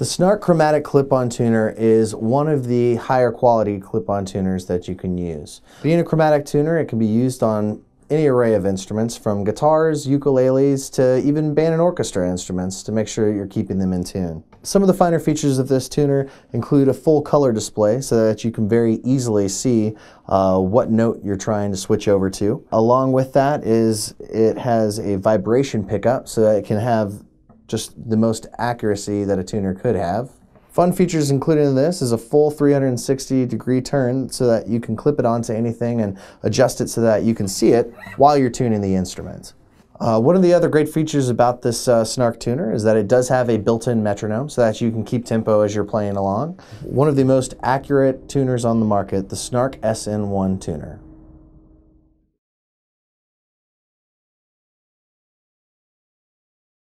The Snark Chromatic Clip-On Tuner is one of the higher quality clip-on tuners that you can use. Being a chromatic tuner, it can be used on any array of instruments, from guitars, ukuleles, to even band and orchestra instruments, to make sure you're keeping them in tune. Some of the finer features of this tuner include a full color display so that you can very easily see what note you're trying to switch over to. Along with that is it has a vibration pickup so that it can have just the most accuracy that a tuner could have. Fun features included in this is a full 360-degree turn so that you can clip it onto anything and adjust it so that you can see it while you're tuning the instrument. One of the other great features about this Snark tuner is that it does have a built-in metronome so that you can keep tempo as you're playing along. One of the most accurate tuners on the market, the Snark SN1 tuner.